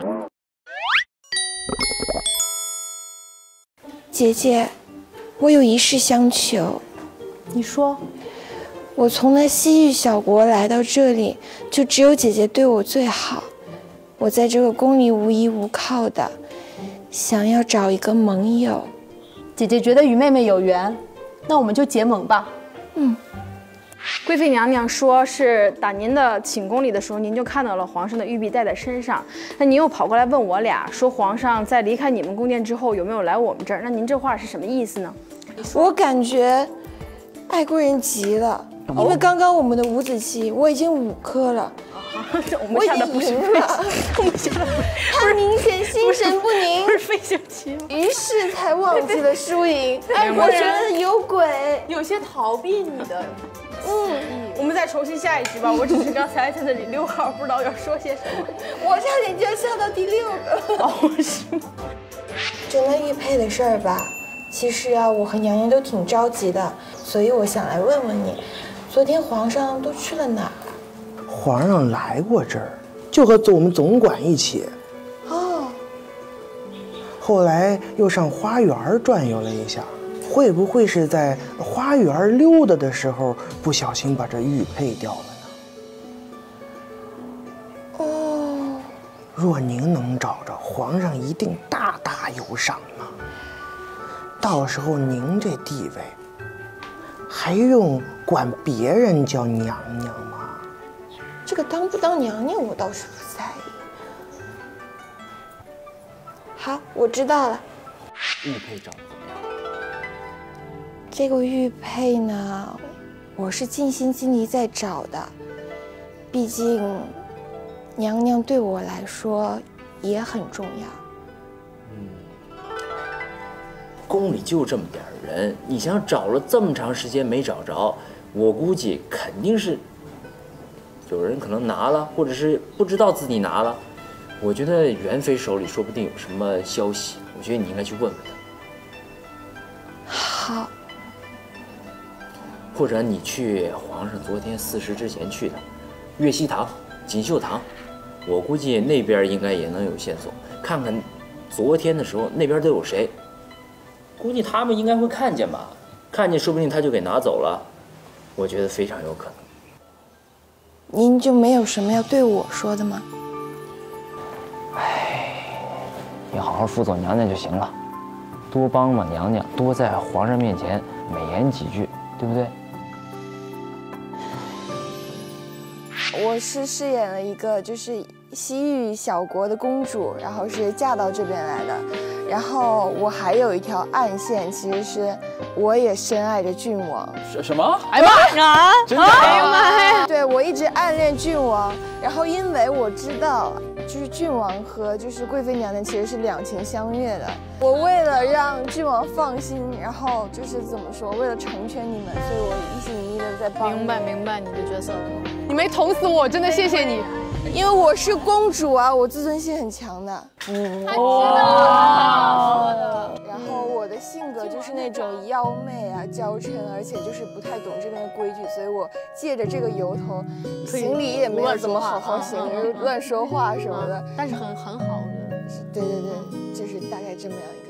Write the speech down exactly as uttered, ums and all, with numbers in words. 话。姐姐，我有一事相求。你说。我从那西域小国来到这里，就只有姐姐对我最好。我在这个宫里无依无靠的，想要找一个盟友。姐姐觉得与妹妹有缘，那我们就结盟吧。嗯。 贵妃娘娘说是打您的寝宫里的时候，您就看到了皇上的玉璧戴在身上。那您又跑过来问我俩，说皇上在离开你们宫殿之后有没有来我们这儿？那您这话是什么意思呢？我感觉爱贵人急了，因为刚刚我们的五子棋我已经五颗了，我已经赢了，我们下的他明显心神不宁，不是飞行棋吗？于是才忘记了输赢。爱国人有鬼，有些逃避你的。 嗯，我们再重新下一局吧。我只是刚才在那里溜号，不知道要说些什么。我差点就要笑到第六个。哦，是吗？整了玉佩的事儿吧，其实啊，我和娘娘都挺着急的，所以我想来问问你，昨天皇上都去了哪儿？皇上来过这儿，就和我们总管一起。哦。后来又上花园转悠了一下。 会不会是在花园溜达的时候不小心把这玉佩掉了呢？哦，若您能找着，皇上一定大大有赏呢。到时候您这地位，还用管别人叫娘娘吗？这个当不当娘娘，我倒是不在意。好，我知道了。玉佩找的怎么样？ 这个玉佩呢，我是尽心尽力在找的，毕竟娘娘对我来说也很重要。嗯，宫里就这么点人，你想找了这么长时间没找着，我估计肯定是有人可能拿了，或者是不知道自己拿了。我觉得元妃手里说不定有什么消息，我觉得你应该去问问她。好。 或者你去皇上昨天巳时之前去的月溪堂、锦绣堂，我估计那边应该也能有线索。看看昨天的时候那边都有谁，估计他们应该会看见吧？看见说不定他就给拿走了，我觉得非常有可能。您就没有什么要对我说的吗？哎，你好好辅佐娘娘就行了，多帮帮娘娘，多在皇上面前美言几句，对不对？ 我是饰演了一个就是西域小国的公主，然后是嫁到这边来的。然后我还有一条暗线，其实是我也深爱着郡王。什什么？哎妈啊！真的？哎呀妈呀！对我一直暗恋郡王，然后因为我知道，就是郡王和就是贵妃娘娘其实是两情相悦的。我为了让郡王放心，然后就是怎么说，为了成全你们，所以我一心一意的在帮你。明白明白你的角色了。 你没捅死我，真的谢谢你，因为我是公主啊，我自尊心很强的。嗯，他知道的。然后我的性格就是那种妖媚啊、娇嗔，而且就是不太懂这边的规矩，所以我借着这个由头，行礼也没有怎么好好行，就乱说话什么的。但是很很好，我觉得。对对对，就是大概这么样一个。